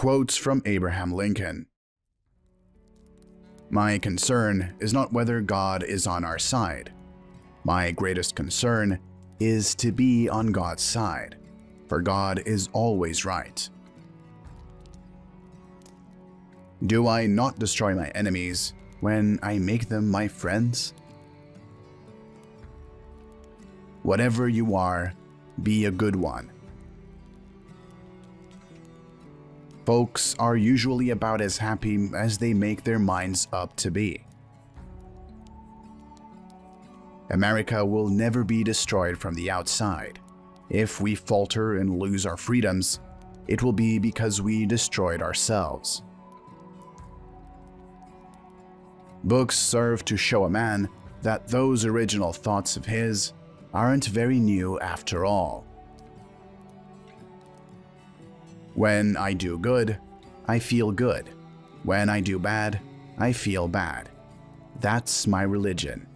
Quotes from Abraham Lincoln. My concern is not whether God is on our side. My greatest concern is to be on God's side, for God is always right. Do I not destroy my enemies when I make them my friends? Whatever you are, be a good one. Folks are usually about as happy as they make their minds up to be. America will never be destroyed from the outside. If we falter and lose our freedoms, it will be because we destroyed ourselves. Books serve to show a man that those original thoughts of his aren't very new after all. When I do good, I feel good. When I do bad, I feel bad. That's my religion.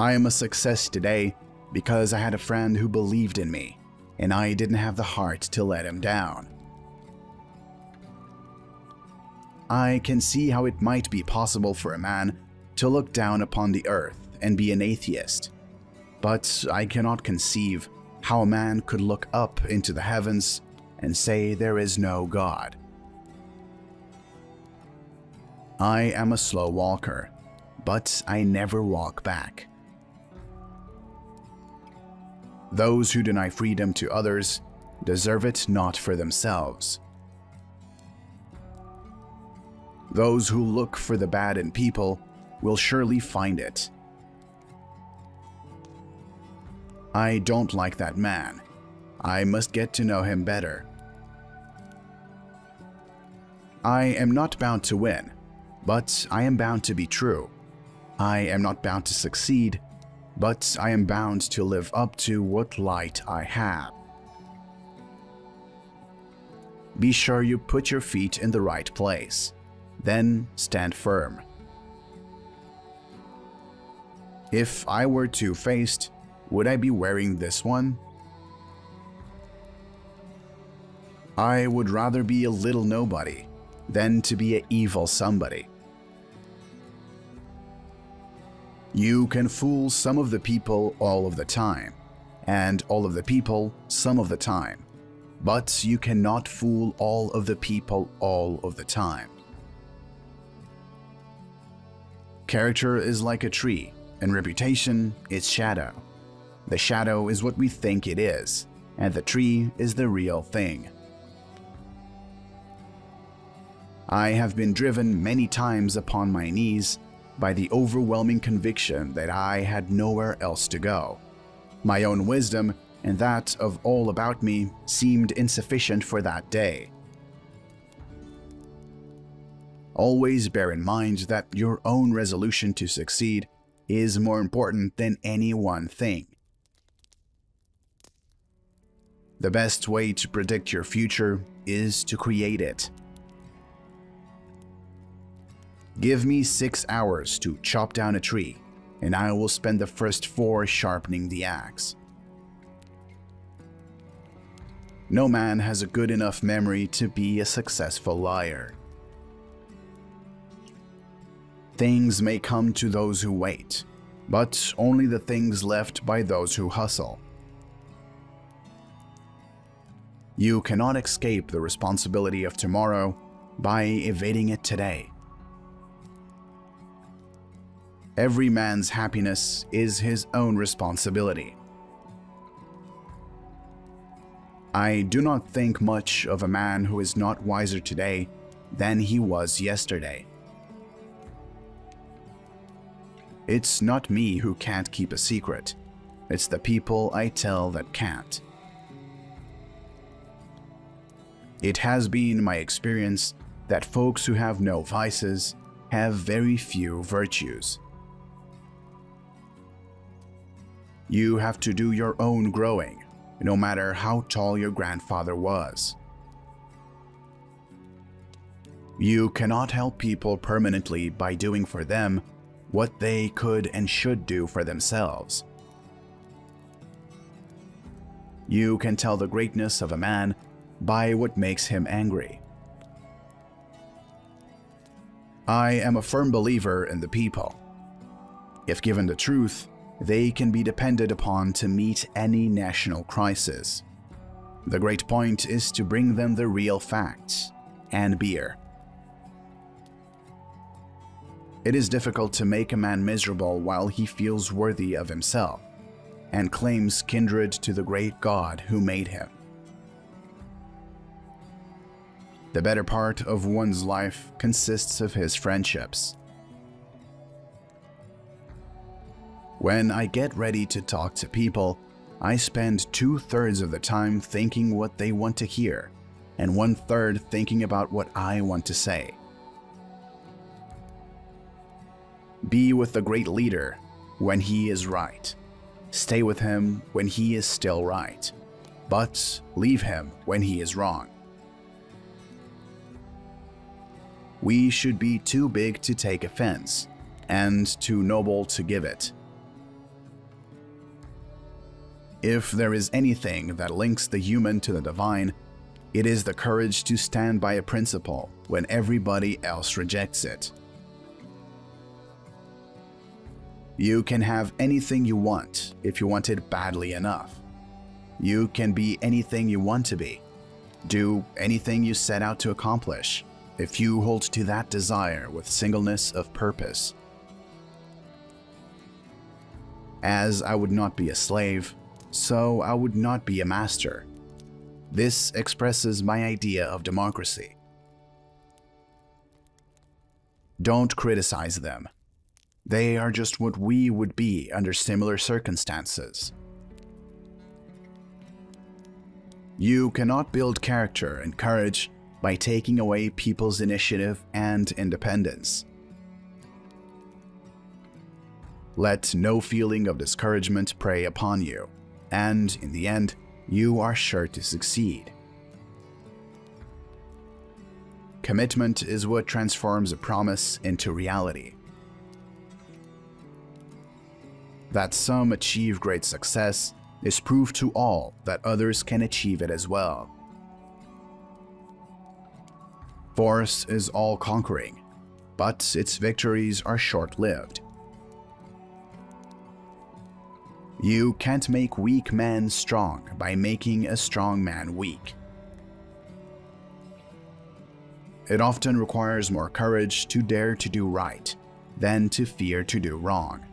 I am a success today because I had a friend who believed in me, and I didn't have the heart to let him down. I can see how it might be possible for a man to look down upon the earth and be an atheist, but I cannot conceive how a man could look up into the heavens and say there is no God. I am a slow walker, but I never walk back. Those who deny freedom to others deserve it not for themselves. Those who look for the bad in people will surely find it. I don't like that man. I must get to know him better. I am not bound to win, but I am bound to be true. I am not bound to succeed, but I am bound to live up to what light I have. Be sure you put your feet in the right place. Then stand firm. If I were two-faced, would I be wearing this one? I would rather be a little nobody than to be an evil somebody. You can fool some of the people all of the time, and all of the people some of the time, but you cannot fool all of the people all of the time. Character is like a tree, and reputation its shadow. The shadow is what we think it is, and the tree is the real thing. I have been driven many times upon my knees by the overwhelming conviction that I had nowhere else to go. My own wisdom and that of all about me seemed insufficient for that day. Always bear in mind that your own resolution to succeed is more important than any one thing. The best way to predict your future is to create it. Give me 6 hours to chop down a tree, and I will spend the first 4 sharpening the axe. No man has a good enough memory to be a successful liar. Things may come to those who wait, but only the things left by those who hustle. You cannot escape the responsibility of tomorrow by evading it today. Every man's happiness is his own responsibility. I do not think much of a man who is not wiser today than he was yesterday. It's not me who can't keep a secret. It's the people I tell that can't. It has been my experience that folks who have no vices have very few virtues. You have to do your own growing, no matter how tall your grandfather was. You cannot help people permanently by doing for them what they could and should do for themselves. You can tell the greatness of a man by what makes him angry. I am a firm believer in the people. If given the truth, they can be depended upon to meet any national crisis. The great point is to bring them the real facts and beer. It is difficult to make a man miserable while he feels worthy of himself and claims kindred to the great God who made him. The better part of one's life consists of his friendships. When I get ready to talk to people, I spend 2/3 of the time thinking what they want to hear and 1/3 thinking about what I want to say. Be with the great leader when he is right. Stay with him when he is still right, but leave him when he is wrong. We should be too big to take offense and too noble to give it. If there is anything that links the human to the divine, it is the courage to stand by a principle when everybody else rejects it. You can have anything you want if you want it badly enough. You can be anything you want to be, do anything you set out to accomplish, if you hold to that desire with singleness of purpose. As I would not be a slave, so I would not be a master. This expresses my idea of democracy. Don't criticize them. They are just what we would be under similar circumstances. You cannot build character and courage by taking away people's initiative and independence. Let no feeling of discouragement prey upon you, and in the end, you are sure to succeed. Commitment is what transforms a promise into reality. That some achieve great success is proof to all that others can achieve it as well. Force is all-conquering, but its victories are short-lived. You can't make weak men strong by making a strong man weak. It often requires more courage to dare to do right than to fear to do wrong.